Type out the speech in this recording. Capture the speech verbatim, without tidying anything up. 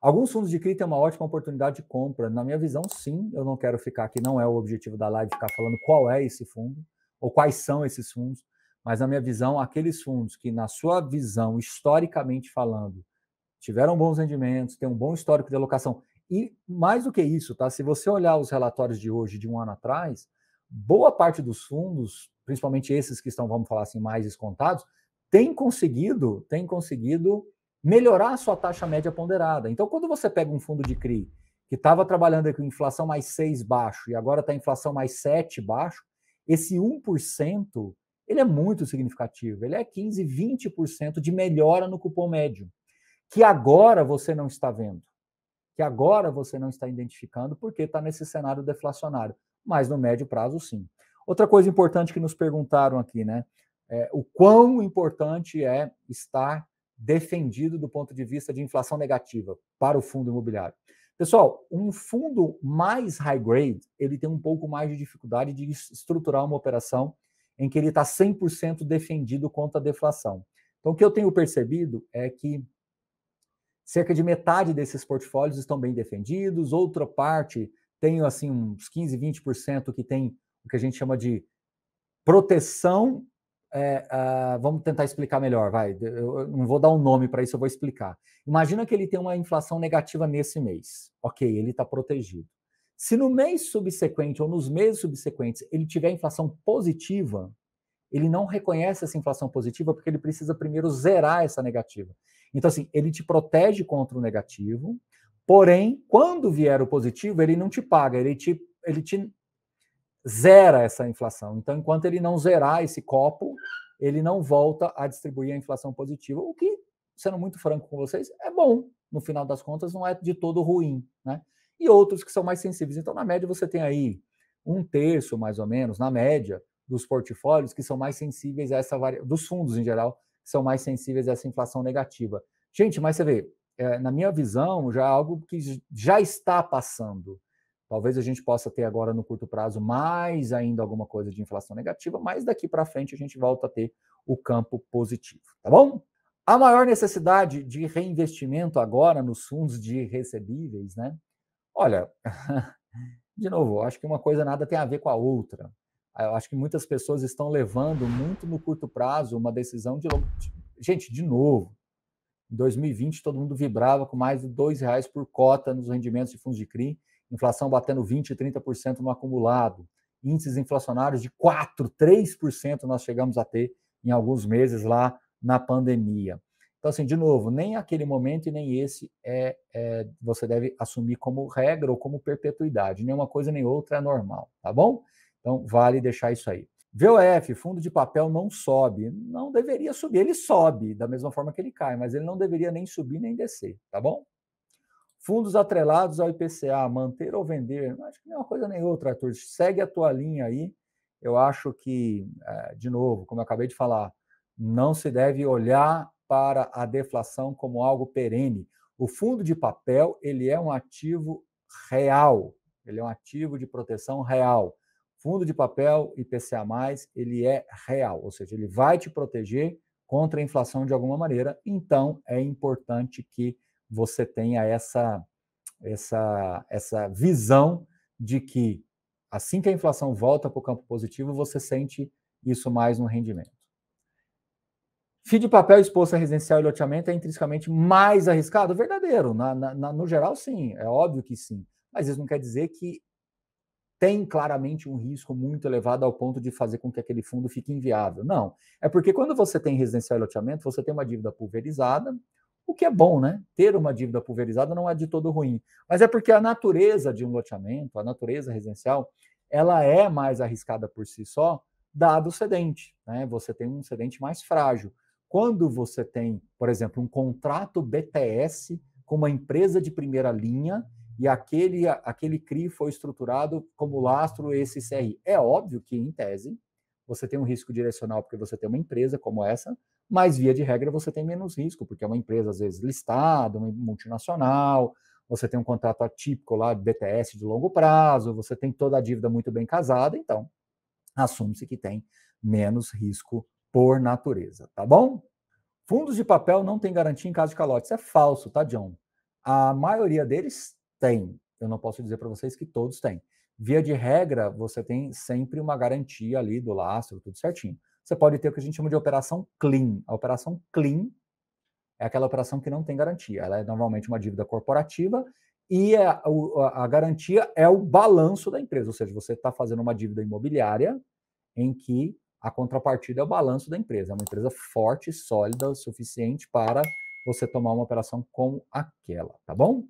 Alguns fundos de C R I têm uma ótima oportunidade de compra. Na minha visão, sim, eu não quero ficar aqui, não é o objetivo da live ficar falando qual é esse fundo ou quais são esses fundos, mas na minha visão, aqueles fundos que, na sua visão, historicamente falando, tiveram bons rendimentos, têm um bom histórico de alocação. E mais do que isso, tá? Se você olhar os relatórios de hoje, de um ano atrás, boa parte dos fundos, principalmente esses que estão, vamos falar assim, mais descontados, tem conseguido, tem conseguido melhorar a sua taxa média ponderada. Então, quando você pega um fundo de C R I que estava trabalhando com inflação mais seis baixo e agora está inflação mais sete baixo, esse um por cento ele é muito significativo. Ele é quinze por cento, vinte por cento de melhora no cupom médio, que agora você não está vendo, que agora você não está identificando porque está nesse cenário deflacionário. Mas no médio prazo, sim. Outra coisa importante que nos perguntaram aqui, né? É, o quão importante é estar defendido do ponto de vista de inflação negativa para o fundo imobiliário. Pessoal, um fundo mais high grade, ele tem um pouco mais de dificuldade de estruturar uma operação em que ele está cem por cento defendido contra a deflação. Então, o que eu tenho percebido é que cerca de metade desses portfólios estão bem defendidos, outra parte tem assim, uns quinze por cento, vinte por cento que tem o que a gente chama de proteção. É, uh, vamos tentar explicar melhor, vai. Eu não vou dar um nome para isso, eu vou explicar. Imagina que ele tem uma inflação negativa nesse mês. Ok, ele está protegido. Se no mês subsequente ou nos meses subsequentes ele tiver inflação positiva, ele não reconhece essa inflação positiva porque ele precisa primeiro zerar essa negativa. Então, assim, ele te protege contra o negativo, porém, quando vier o positivo, ele não te paga, ele te... Ele te zera essa inflação. Então, enquanto ele não zerar esse copo, ele não volta a distribuir a inflação positiva, o que, sendo muito franco com vocês, é bom. No final das contas, não é de todo ruim, né? E outros que são mais sensíveis. Então, na média, você tem aí um terço, mais ou menos, na média, dos portfólios que são mais sensíveis a essa variação, dos fundos em geral, que são mais sensíveis a essa inflação negativa. Gente, mas você vê, é, na minha visão, já é algo que já está passando. Talvez a gente possa ter agora no curto prazo mais ainda alguma coisa de inflação negativa, mas daqui para frente a gente volta a ter o campo positivo, tá bom? A maior necessidade de reinvestimento agora nos fundos de recebíveis, né? Olha, de novo, acho que uma coisa nada tem a ver com a outra. Eu acho que muitas pessoas estão levando muito no curto prazo uma decisão de longo... Gente, de novo, em dois mil e vinte todo mundo vibrava com mais de dois reais por cota nos rendimentos de fundos de C R I, inflação batendo vinte por cento, trinta por cento no acumulado, índices inflacionários de quatro por cento, três por cento nós chegamos a ter em alguns meses lá na pandemia. Então, assim, de novo, nem aquele momento e nem esse é, é você deve assumir como regra ou como perpetuidade. Nenhuma coisa nem outra é normal, tá bom? Então, vale deixar isso aí. V O F, fundo de papel, não sobe. Não deveria subir. Ele sobe da mesma forma que ele cai, mas ele não deveria nem subir nem descer, tá bom? Fundos atrelados ao I P C A, manter ou vender? Acho que não é uma coisa nem outra, Arthur. Segue a tua linha aí. Eu acho que, de novo, como eu acabei de falar, não se deve olhar para a deflação como algo perene. O fundo de papel, ele é um ativo real. Ele é um ativo de proteção real. Fundo de papel, I P C A mais, ele é real. Ou seja, ele vai te proteger contra a inflação de alguma maneira. Então, é importante que você tenha essa, essa, essa visão de que assim que a inflação volta para o campo positivo, você sente isso mais no rendimento. F I I de papel exposto a residencial e loteamento é intrinsecamente mais arriscado? Verdadeiro, na, na, no geral sim, é óbvio que sim, mas isso não quer dizer que tem claramente um risco muito elevado ao ponto de fazer com que aquele fundo fique inviável. Não, é porque quando você tem residencial e loteamento, você tem uma dívida pulverizada, o que é bom, né? Ter uma dívida pulverizada não é de todo ruim. Mas é porque a natureza de um loteamento, a natureza residencial, ela é mais arriscada por si só, dado o cedente, né? Você tem um cedente mais frágil. Quando você tem, por exemplo, um contrato B T S com uma empresa de primeira linha e aquele, aquele C R I foi estruturado como lastro esse C R I. É óbvio que, em tese, você tem um risco direcional porque você tem uma empresa como essa, mas, via de regra, você tem menos risco, porque é uma empresa, às vezes, listada, uma multinacional, você tem um contrato atípico lá de B T S de longo prazo, você tem toda a dívida muito bem casada, então, assume-se que tem menos risco por natureza, tá bom? Fundos de papel não tem garantia em caso de calote. Isso é falso, tá, John? A maioria deles tem. Eu não posso dizer para vocês que todos têm. Via de regra, você tem sempre uma garantia ali do lastro, tudo certinho. Você pode ter o que a gente chama de operação clean. A operação clean é aquela operação que não tem garantia. Ela é normalmente uma dívida corporativa e a, a, a garantia é o balanço da empresa. Ou seja, você está fazendo uma dívida imobiliária em que a contrapartida é o balanço da empresa. É uma empresa forte, sólida, o suficiente para você tomar uma operação como aquela, tá bom?